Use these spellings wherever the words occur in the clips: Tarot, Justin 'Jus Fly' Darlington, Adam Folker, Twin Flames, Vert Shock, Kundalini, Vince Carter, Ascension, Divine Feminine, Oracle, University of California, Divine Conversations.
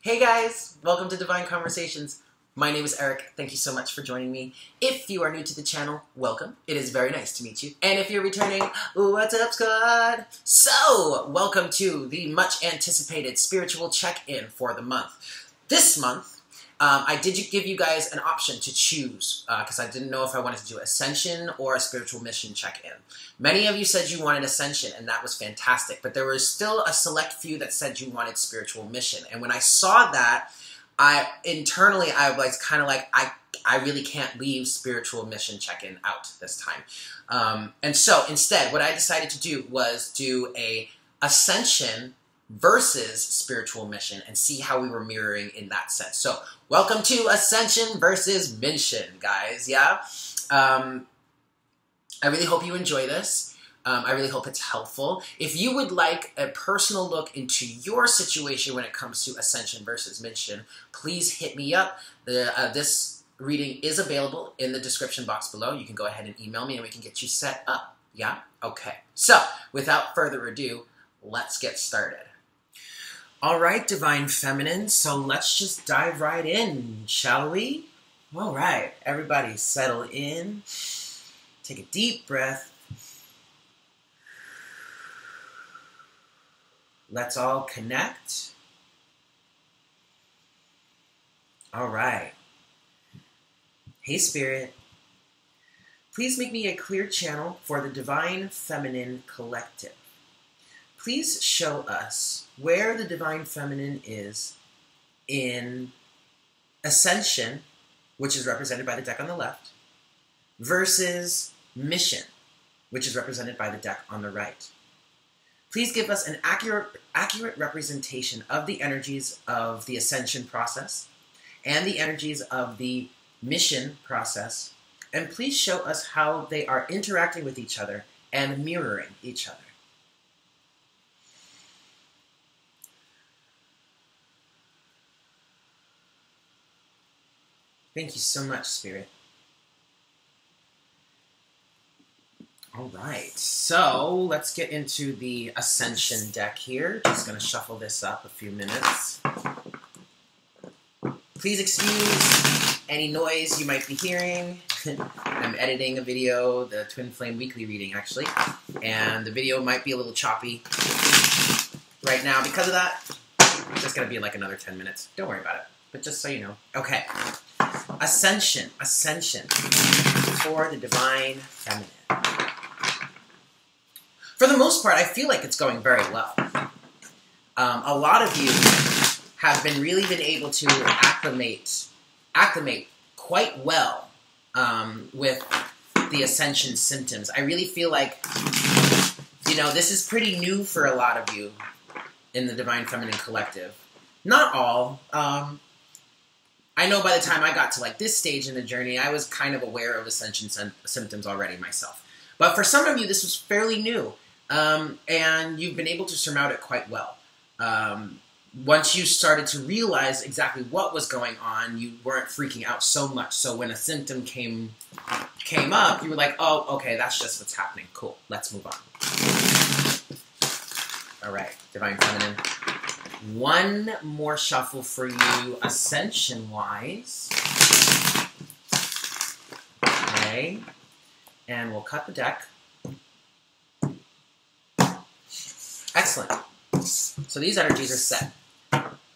Hey guys, welcome to Divine Conversations. My name is Eric. Thank you so much for joining me. If you are new to the channel, welcome. It is very nice to meet you. And if you're returning, what's up, Scott? So, welcome to the much anticipated spiritual check-in for the month. This month, I did give you guys an option to choose because I didn't know if I wanted to do Ascension or a spiritual mission check-in. Many of you said you wanted Ascension, and that was fantastic, but there was still a select few that said you wanted spiritual mission. And when I saw that, I was kind of like, I really can't leave spiritual mission check-in out this time. And so instead, what I decided to do was do a Ascension versus spiritual mission and see how we were mirroring in that sense. So welcome to Ascension versus Mission, guys. Yeah. I really hope you enjoy this. I really hope it's helpful. If you would like a personal look into your situation when it comes to Ascension versus Mission, please hit me up. This reading is available in the description box below. You can go ahead and email me and we can get you set up. Yeah? Okay. So without further ado, let's get started. All right, Divine Feminine, so let's just dive right in, shall we? All right, everybody settle in. Take a deep breath. Let's all connect. All right. Hey, Spirit. Please make me a clear channel for the Divine Feminine Collective. Please show us where the Divine Feminine is in Ascension, which is represented by the deck on the left, versus Mission, which is represented by the deck on the right. Please give us an accurate representation of the energies of the Ascension process and the energies of the Mission process, and please show us how they are interacting with each other and mirroring each other. Thank you so much, Spirit. All right, so let's get into the Ascension deck here. Just gonna shuffle this up a few minutes. Please excuse any noise you might be hearing. I'm editing a video, the Twin Flame Weekly reading actually, and the video might be a little choppy right now because of that. It's just gonna be like another 10 minutes. Don't worry about it, but just so you know. Okay, Ascension for the Divine Feminine. For the most part, I feel like it's going very well. A lot of you have really been able to acclimate quite well with the Ascension symptoms. I really feel like, you know, this is pretty new for a lot of you in the Divine Feminine Collective. Not all. I know by the time I got to like this stage in the journey, I was kind of aware of Ascension symptoms already myself. But for some of you, this was fairly new. And you've been able to surmount it quite well. Once you started to realize exactly what was going on, you weren't freaking out so much. So when a symptom came up, you were like, oh, okay, that's just what's happening. Cool, let's move on. All right, Divine Feminine. One more shuffle for you Ascension-wise. Okay, and we'll cut the deck. Excellent. So these energies are set.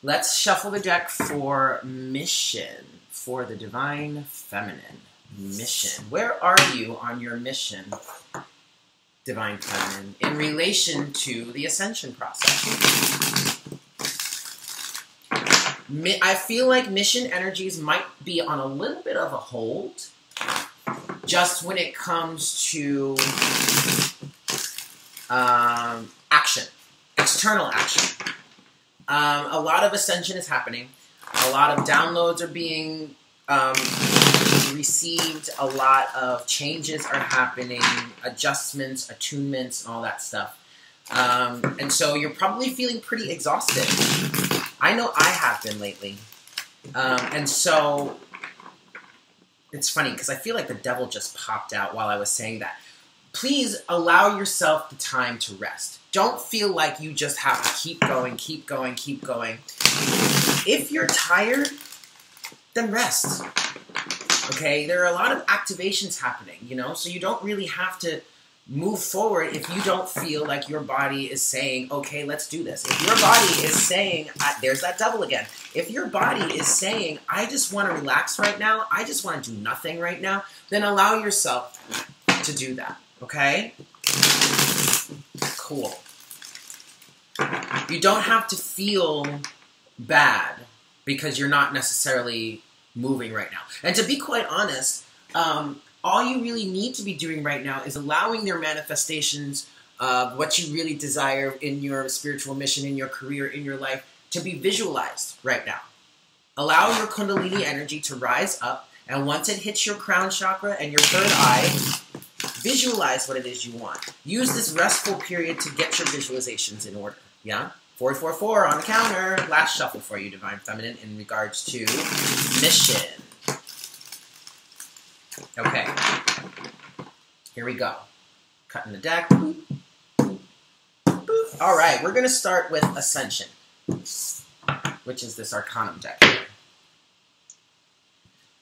Let's shuffle the deck for Mission, for the Divine Feminine. Mission. Where are you on your mission, Divine Feminine, in relation to the Ascension process? I feel like Mission energies might be on a little bit of a hold just when it comes to action, external action. A lot of Ascension is happening. A lot of downloads are being received. A lot of changes are happening, adjustments, attunements, and all that stuff. And so you're probably feeling pretty exhausted. I know I have been lately. And so it's funny because I feel like the devil just popped out while I was saying that. Please allow yourself the time to rest. Don't feel like you just have to keep going, keep going, keep going. If you're tired, then rest. Okay, there are a lot of activations happening, you know, so you don't really have to move forward if you don't feel like your body is saying, okay, let's do this. If your body is saying, there's that devil again. If your body is saying, I just want to relax right now, I just want to do nothing right now, then allow yourself to do that, okay? Cool. You don't have to feel bad because you're not necessarily moving right now. And to be quite honest, all you really need to be doing right now is allowing your manifestations of what you really desire in your spiritual mission, in your career, in your life, to be visualized right now. Allow your Kundalini energy to rise up, and once it hits your crown chakra and your third eye, visualize what it is you want. Use this restful period to get your visualizations in order, yeah? 444 on the counter. Last shuffle for you, Divine Feminine, in regards to mission. Okay. Here we go. Cutting the deck. Boop. Boop. All right, we're going to start with Ascension, which is this Arcanum deck.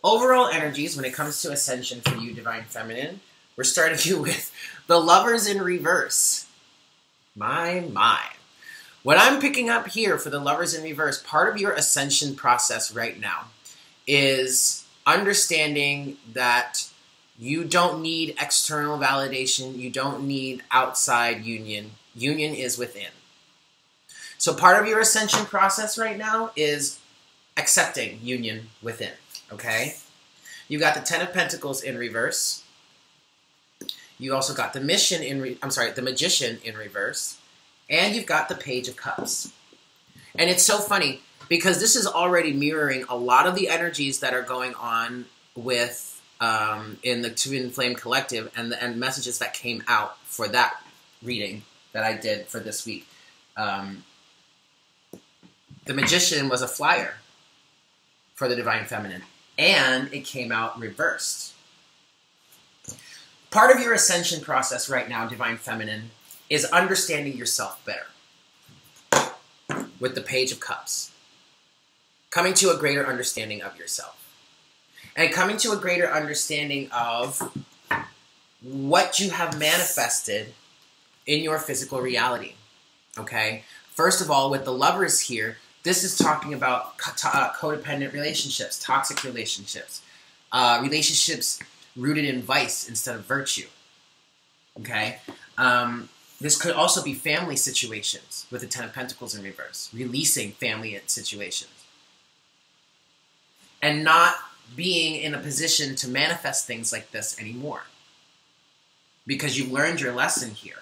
Overall energies when it comes to Ascension for you, Divine Feminine, we're starting you with the Lovers in Reverse. My, my. What I'm picking up here for the Lovers in Reverse, part of your ascension process right now is understanding that you don't need external validation. You don't need outside union. Union is within. So part of your ascension process right now is accepting union within, okay? You got the Ten of Pentacles in reverse. You also got the mission the Magician in reverse. And you've got the Page of Cups. And it's so funny because this is already mirroring a lot of the energies that are going on with in the Twin Flame Collective and the messages that came out for that reading that I did for this week. The Magician was a flyer for the Divine Feminine, and it came out reversed. Part of your ascension process right now, Divine Feminine, is understanding yourself better with the Page of Cups. Coming to a greater understanding of yourself. And coming to a greater understanding of what you have manifested in your physical reality, okay? First of all, with the Lovers here, this is talking about codependent relationships, toxic relationships, relationships rooted in vice instead of virtue, okay? This could also be family situations with the Ten of Pentacles in reverse, releasing family situations and not being in a position to manifest things like this anymore because you've learned your lesson here.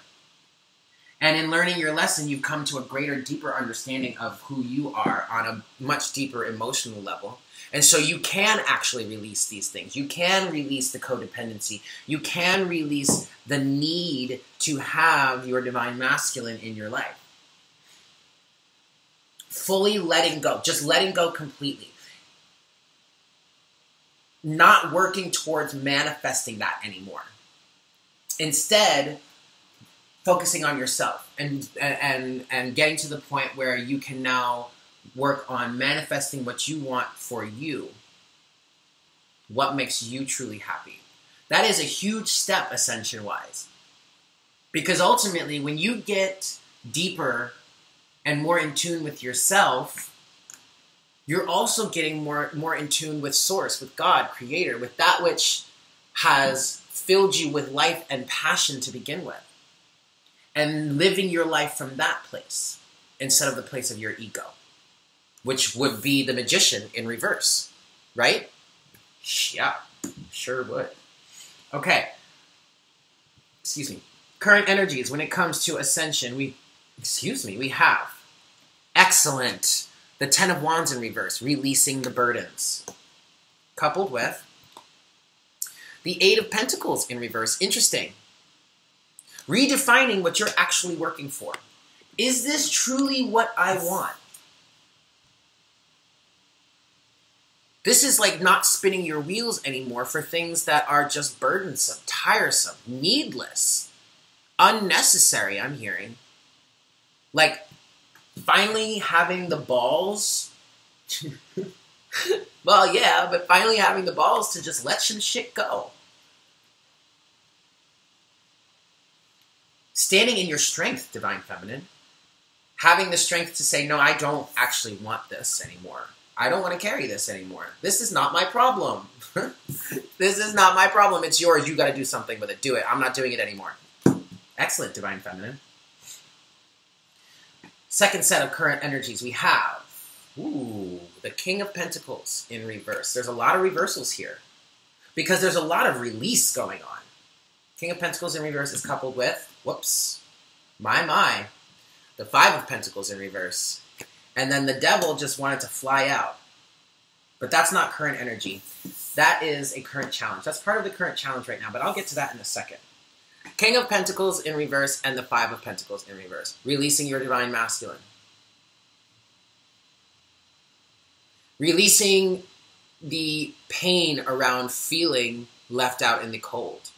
And in learning your lesson, you've come to a greater, deeper understanding of who you are on a much deeper emotional level. And so you can actually release these things. You can release the codependency. You can release the need to have your divine masculine in your life. Fully letting go, just letting go completely. Not working towards manifesting that anymore. Instead, focusing on yourself and getting to the point where you can now work on manifesting what you want for you. What makes you truly happy. That is a huge step ascension-wise. Because ultimately, when you get deeper and more in tune with yourself, you're also getting more in tune with Source, with God, Creator, with that which has filled you with life and passion to begin with. And living your life from that place instead of the place of your ego. Which would be the Magician in reverse, right? Yeah, sure would. Okay. Excuse me. Current energies when it comes to ascension, we have excellent. The Ten of Wands in reverse, releasing the burdens. Coupled with the Eight of Pentacles in reverse, interesting. Redefining what you're actually working for. Is this truly what I want? This is like not spinning your wheels anymore for things that are just burdensome, tiresome, needless, unnecessary, I'm hearing, Like, finally having the balls to, well, yeah, but finally having the balls to just let some shit go. Standing in your strength, Divine Feminine. Having the strength to say, no, I don't actually want this anymore. I don't want to carry this anymore. This is not my problem. This is not my problem. It's yours. You got to do something with it. Do it. I'm not doing it anymore. Excellent, Divine Feminine. Second set of current energies we have. Ooh, the King of Pentacles in reverse. There's a lot of reversals here because there's a lot of release going on. King of Pentacles in reverse is coupled with, whoops, my, the Five of Pentacles in reverse. And then the Devil just wanted to fly out. But that's not current energy. That is a current challenge. That's part of the current challenge right now, but I'll get to that in a second. King of Pentacles in reverse and the Five of Pentacles in reverse. Releasing your Divine Masculine. Releasing the pain around feeling left out in the cold.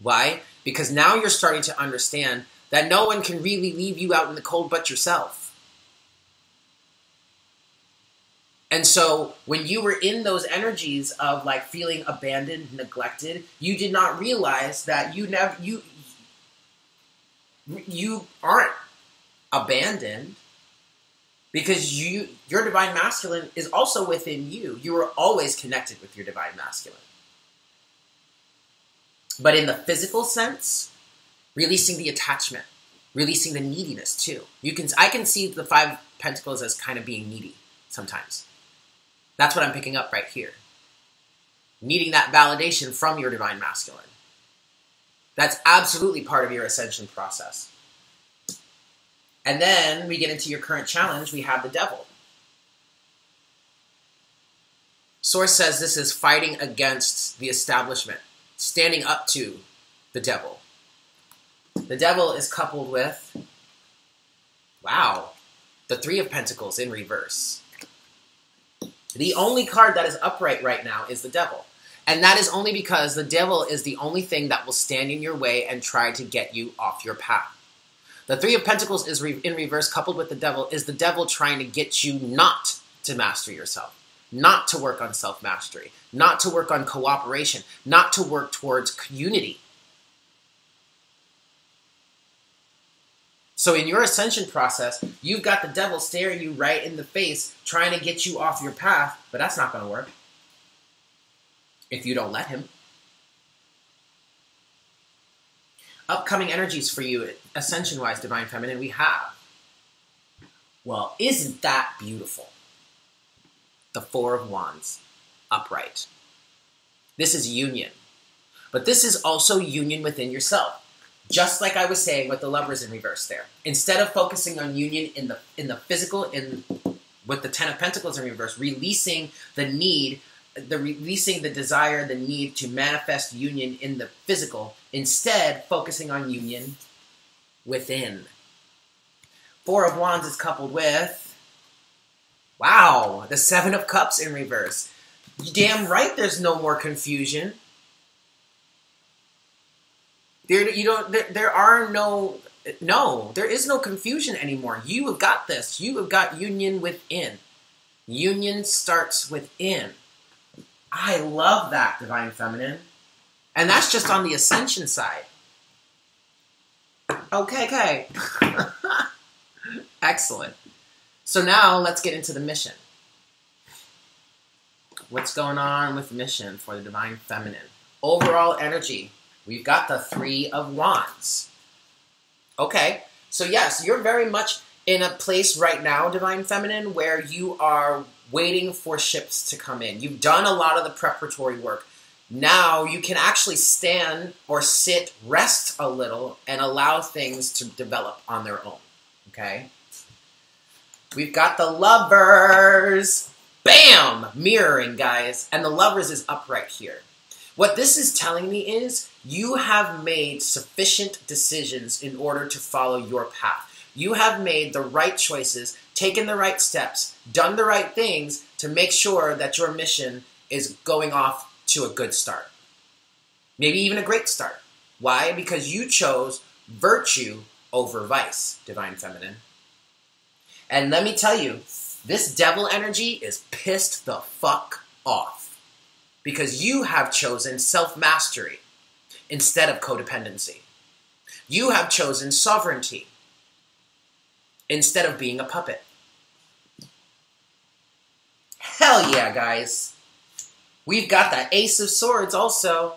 Why? Because now you're starting to understand that no one can really leave you out in the cold but yourself. And so when you were in those energies of like feeling abandoned, neglected, you did not realize that you aren't abandoned because your Divine Masculine is also within you. You are always connected with your Divine Masculine. But in the physical sense, releasing the attachment, releasing the neediness too. I can see the Five Pentacles as kind of being needy sometimes. That's what I'm picking up right here. Needing that validation from your Divine Masculine. That's absolutely part of your ascension process. And then we get into your current challenge. We have the Devil. Source says this is fighting against the establishment, standing up to the Devil. The Devil is coupled with, wow, the Three of Pentacles in reverse. The only card that is upright right now is the Devil. And that is only because the Devil is the only thing that will stand in your way and try to get you off your path. The Three of Pentacles is in reverse, coupled with the Devil, is the Devil trying to get you not to master yourself, not to work on self-mastery, not to work on cooperation, not to work towards unity. So in your ascension process, you've got the Devil staring you right in the face, trying to get you off your path, but that's not going to work if you don't let him. Upcoming energies for you, ascension-wise, Divine Feminine, we have, well, isn't that beautiful? The Four of Wands, upright. This is union, but this is also union within yourself. Just like I was saying with the Lovers in reverse there. Instead of focusing on union in the physical, with the Ten of Pentacles in reverse, releasing the need, releasing the desire, the need to manifest union in the physical, instead focusing on union within. Four of Wands is coupled with, wow, the Seven of Cups in reverse. Damn right there's no more confusion. There is no confusion anymore. You have got this. You have got union within. Union starts within. I love that, Divine Feminine. And that's just on the ascension side. Okay. Excellent. So now let's get into the mission. What's going on with mission for the Divine Feminine? Overall energy. We've got the Three of Wands. Okay, so yes, you're very much in a place right now, Divine Feminine, where you are waiting for ships to come in. You've done a lot of the preparatory work. Now you can actually stand or sit, rest a little, and allow things to develop on their own, okay? We've got the Lovers. Bam! Mirroring, guys. And the Lovers is up right here. What this is telling me is you have made sufficient decisions in order to follow your path. You have made the right choices, taken the right steps, done the right things to make sure that your mission is going off to a good start. Maybe even a great start. Why? Because you chose virtue over vice, Divine Feminine. And let me tell you, this devil energy is pissed the fuck off because you have chosen self-mastery instead of codependency. You have chosen sovereignty instead of being a puppet. Hell yeah, guys. We've got that Ace of Swords also.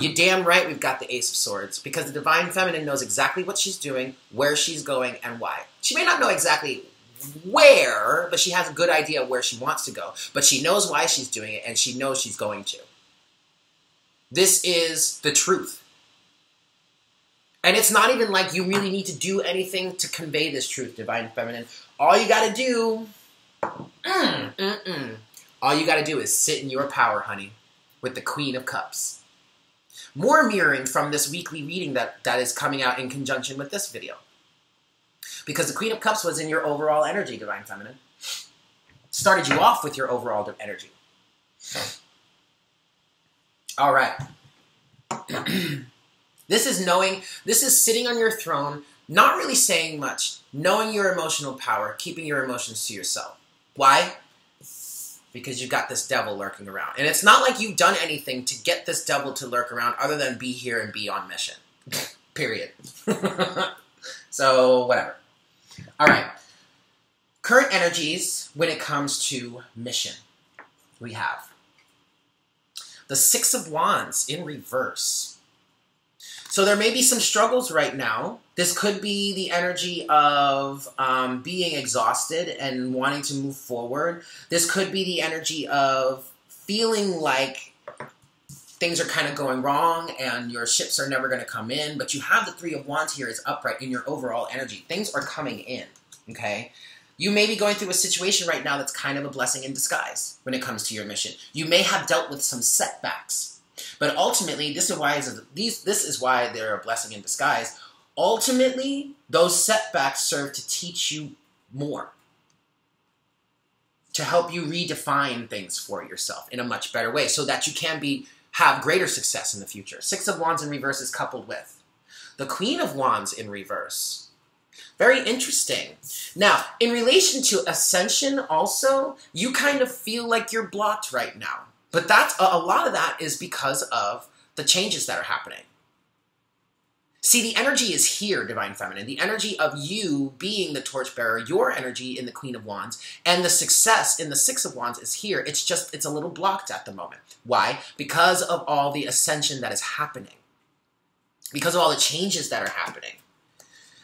You're damn right we've got the Ace of Swords, because the Divine Feminine knows exactly what she's doing, where she's going, and why. She may not know exactly where, but she has a good idea of where she wants to go. But she knows why she's doing it, and she knows she's going to. This is the truth. And it's not even like you really need to do anything to convey this truth, Divine Feminine. All you gotta do... All you gotta do is sit in your power, honey, with the Queen of Cups. More mirroring from this weekly reading that is coming out in conjunction with this video. Because the Queen of Cups was in your overall energy, Divine Feminine. Started you off with your overall energy. All right. This is knowing, this is sitting on your throne, not really saying much, knowing your emotional power, keeping your emotions to yourself. Why? Because you've got this devil lurking around. And it's not like you've done anything to get this devil to lurk around other than be here and be on mission. Period. So, whatever. All right. Current energies when it comes to mission. We have the Six of Wands in reverse. So there may be some struggles right now. This could be the energy of being exhausted and wanting to move forward. This could be the energy of feeling like things are kind of going wrong and your ships are never going to come in, but you have the Three of Wands here is upright in your overall energy. Things are coming in, okay? You may be going through a situation right now that's kind of a blessing in disguise when it comes to your mission. You may have dealt with some setbacks, but ultimately, this is why they're a blessing in disguise. Ultimately, those setbacks serve to teach you more, to help you redefine things for yourself in a much better way so that you can have greater success in the future. Six of Wands in reverse is coupled with the Queen of Wands in reverse. Very interesting. Now, in relation to Ascension also, you kind of feel like you're blocked right now. But that's, a lot of that is because of the changes that are happening. See, the energy is here, Divine Feminine. The energy of you being the torchbearer, your energy in the Queen of Wands, and the success in the Six of Wands is here. It's just, it's a little blocked at the moment. Why? Because of all the ascension that is happening. Because of all the changes that are happening.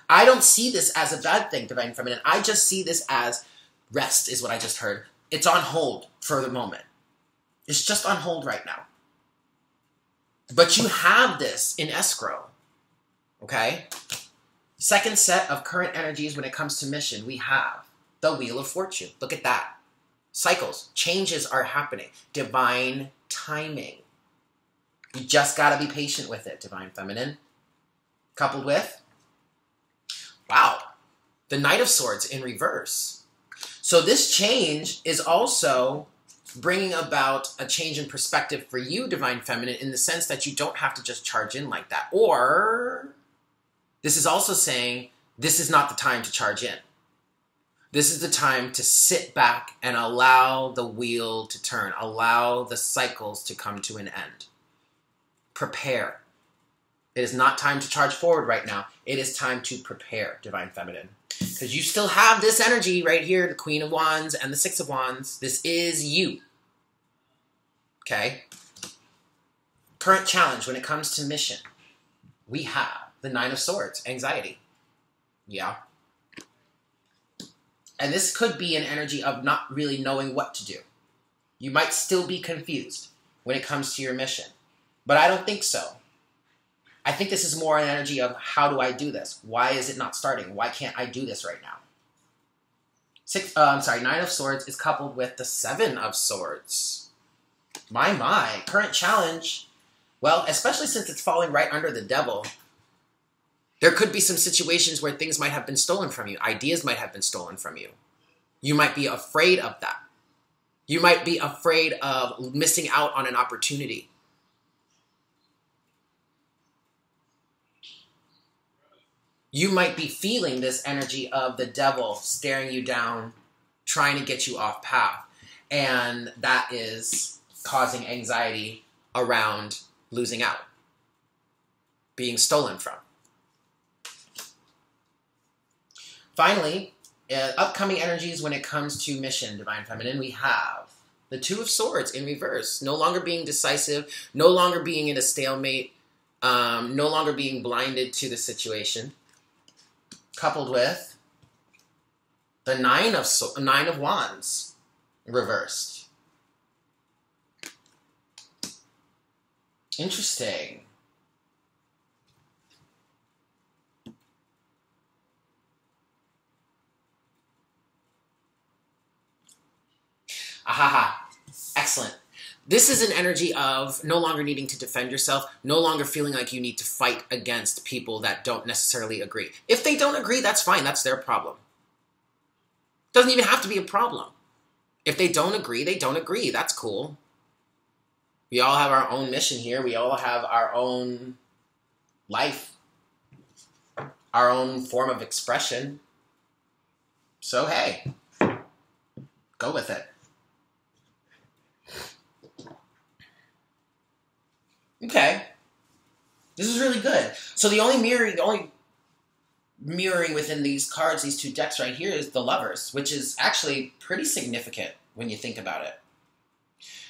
I don't see this as a bad thing, Divine Feminine. I just see this as rest, is what I just heard. It's on hold for the moment. It's just on hold right now. But you have this in escrow. Okay? Second set of current energies when it comes to mission, we have the Wheel of Fortune. Look at that. Cycles. Changes are happening. Divine timing. You just got to be patient with it, Divine Feminine. Coupled with, wow, the Knight of Swords in reverse. So this change is also bringing about a change in perspective for you, Divine Feminine, in the sense that you don't have to just charge in like that. Or... this is also saying, this is not the time to charge in. This is the time to sit back and allow the wheel to turn. Allow the cycles to come to an end. Prepare. It is not time to charge forward right now. It is time to prepare, Divine Feminine. Because you still have this energy right here, the Queen of Wands and the Six of Wands. This is you. Okay? Current challenge when it comes to mission. We have the Nine of Swords, anxiety. Yeah. And this could be an energy of not really knowing what to do. You might still be confused when it comes to your mission. But I don't think so. I think this is more an energy of, how do I do this? Why is it not starting? Why can't I do this right now? Nine of Swords is coupled with the Seven of Swords. My. Current challenge. Well, especially since it's falling right under the devil, there could be some situations where things might have been stolen from you. Ideas might have been stolen from you. You might be afraid of that. You might be afraid of missing out on an opportunity. you might be feeling this energy of the devil staring you down, trying to get you off path. And that is causing anxiety around losing out, being stolen from. Finally, upcoming energies when it comes to mission, Divine Feminine, we have the Two of Swords in reverse. No longer being decisive, no longer being in a stalemate, no longer being blinded to the situation. Coupled with the Nine of Wands reversed. Interesting. Aha, excellent. This is an energy of no longer needing to defend yourself, no longer feeling like you need to fight against people that don't necessarily agree. If they don't agree, that's fine. That's their problem. Doesn't even have to be a problem. If they don't agree, they don't agree. That's cool. We all have our own mission here. We all have our own life, our own form of expression. So hey, go with it. Okay, this is really good. So the only mirroring within these cards, these two decks right here, is the Lovers, which is actually pretty significant when you think about it.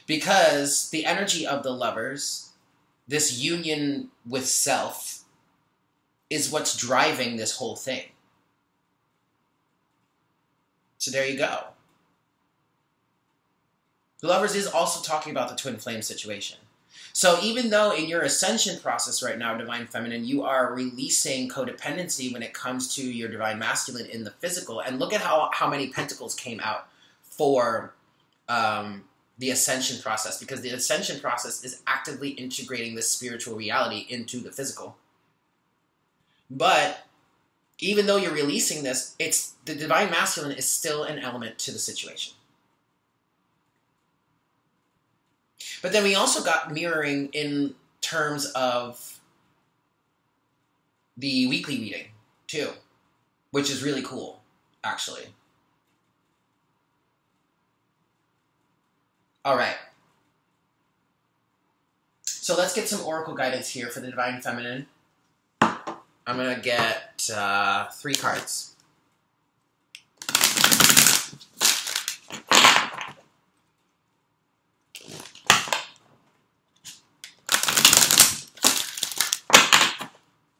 Because the energy of the Lovers, this union with self, is what's driving this whole thing. So there you go. The Lovers is also talking about the Twin Flame situation. So even though in your ascension process right now, Divine Feminine, you are releasing codependency when it comes to your Divine Masculine in the physical, and look at how many pentacles came out for the ascension process, because the ascension process is actively integrating this spiritual reality into the physical. But even though you're releasing this, it's the Divine Masculine is still an element to the situation. But then we also got mirroring in terms of the weekly reading, too, which is really cool, actually. All right. So let's get some Oracle guidance here for the Divine Feminine. I'm going to get 3 cards.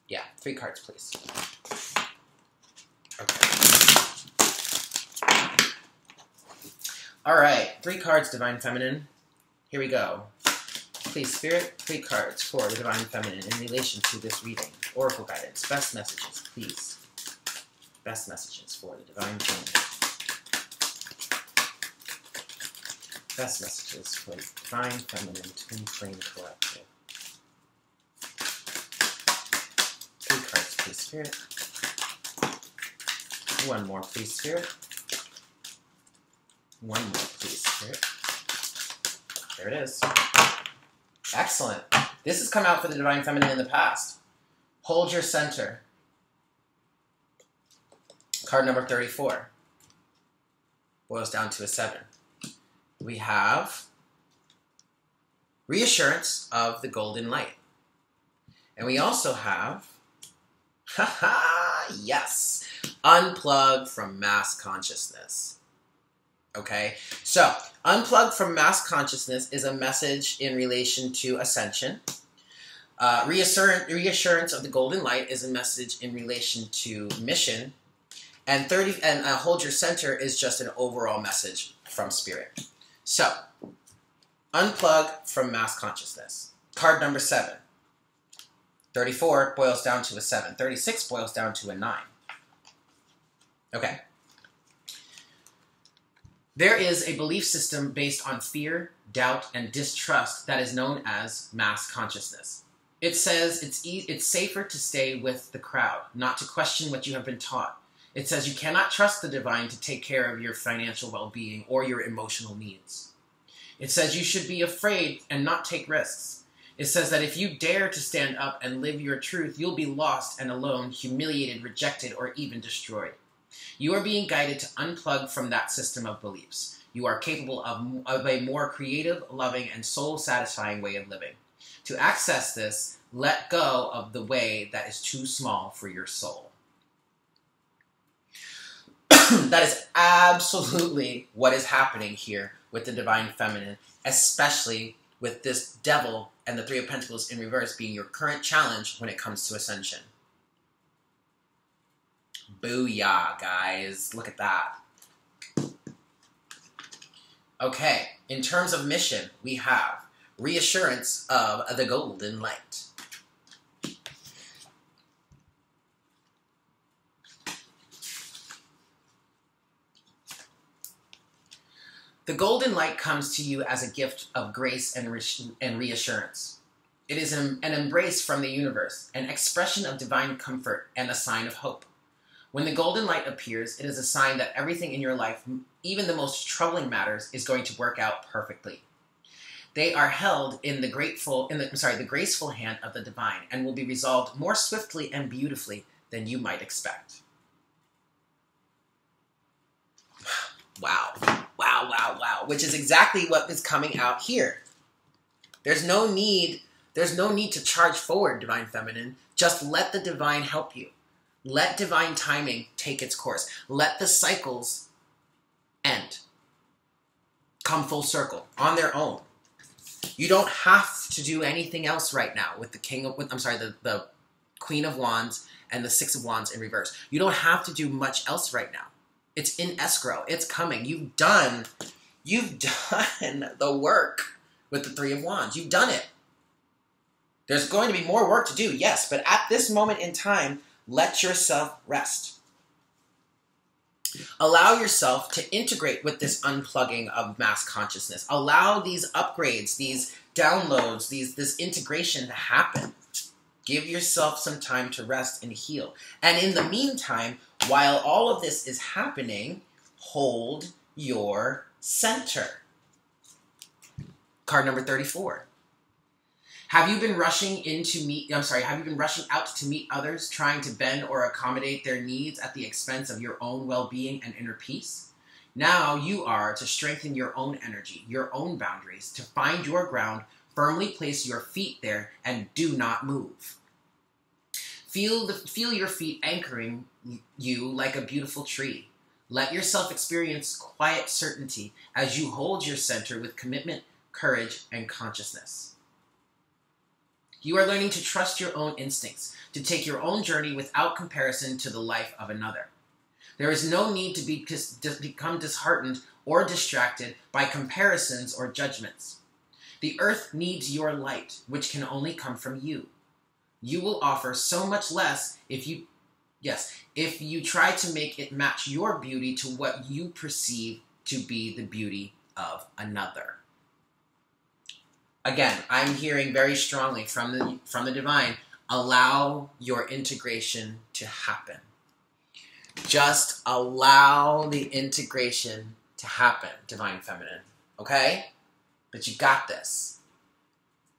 Yeah, 3 cards, please. Okay. All right, 3 cards, Divine Feminine. Here we go. Please, Spirit, 3 cards for the Divine Feminine in relation to this reading. Oracle guidance, best messages, please. Best messages for the Divine Feminine. Best messages for the Divine Feminine Twin Flame Collective. Please, Spirit. One more, please, Spirit. One more, please, Spirit. There it is. Excellent. This has come out for the Divine Feminine in the past. Hold your center. Card number 34. Boils down to a 7. We have reassurance of the golden light. And we also have haha, yes. Unplug from mass consciousness. Okay? So, unplug from mass consciousness is a message in relation to ascension. Reassurance of the golden light is a message in relation to mission. And hold your center is just an overall message from Spirit. So, unplug from mass consciousness. Card number 7. 34 boils down to a 7. 36 boils down to a 9. Okay. There is a belief system based on fear, doubt, and distrust that is known as mass consciousness. It says it's safer to stay with the crowd, not to question what you have been taught. It says you cannot trust the divine to take care of your financial well-being or your emotional needs. It says you should be afraid and not take risks. It says that if you dare to stand up and live your truth, you'll be lost and alone, humiliated, rejected, or even destroyed. You are being guided to unplug from that system of beliefs. You are capable of a more creative, loving, and soul-satisfying way of living. To access this, let go of the way that is too small for your soul. That is absolutely what is happening here with the Divine Feminine, especially with this Devil and the Three of Pentacles in reverse being your current challenge when it comes to ascension. Booyah, guys. Look at that. Okay, in terms of mission, we have reassurance of the golden light. The golden light comes to you as a gift of grace and reassurance. It is an embrace from the universe, an expression of divine comfort, and a sign of hope. When the golden light appears, it is a sign that everything in your life, even the most troubling matters, is going to work out perfectly. They are held in the graceful hand of the divine and will be resolved more swiftly and beautifully than you might expect. Wow. Wow, wow, wow. Which is exactly what is coming out here. There's no need to charge forward, Divine Feminine. Just let the divine help you. Let divine timing take its course. Let the cycles end. Come full circle on their own. You don't have to do anything else right now with the the Queen of Wands and the Six of Wands in reverse. You don't have to do much else right now. It's in escrow. It's coming. You've done the work with the Three of Wands. You've done it. There's going to be more work to do, yes, but at this moment in time, let yourself rest. Allow yourself to integrate with this unplugging of mass consciousness. Allow these upgrades, these downloads, this integration to happen. Give yourself some time to rest and heal. And in the meantime, while all of this is happening, hold your center. Card number 34. Have you been rushing out to meet others, trying to bend or accommodate their needs at the expense of your own well-being and inner peace? Now you are to strengthen your own energy, your own boundaries, to find your ground, firmly place your feet there, and do not move. Feel your feet anchoring you like a beautiful tree. Let yourself experience quiet certainty as you hold your center with commitment, courage, and consciousness. You are learning to trust your own instincts, to take your own journey without comparison to the life of another. There is no need to become disheartened or distracted by comparisons or judgments. The earth needs your light, which can only come from you. You will offer so much less if you try to make it match your beauty to what you perceive to be the beauty of another. Again, I'm hearing very strongly from the divine, allow your integration to happen. Just allow the integration to happen, Divine Feminine, okay? But you got this.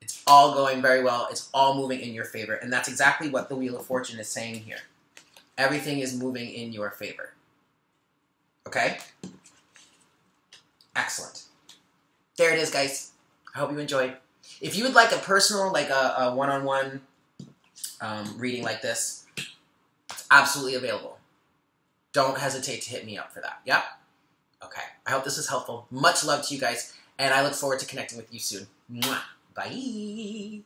It's all going very well. It's all moving in your favor. And that's exactly what the Wheel of Fortune is saying here. Everything is moving in your favor. Okay? Excellent. There it is, guys. I hope you enjoyed. If you would like a personal, like a one-on-one reading like this, it's absolutely available. Don't hesitate to hit me up for that. Yeah? Okay. I hope this was helpful. Much love to you guys, and I look forward to connecting with you soon. Mwah. Bye.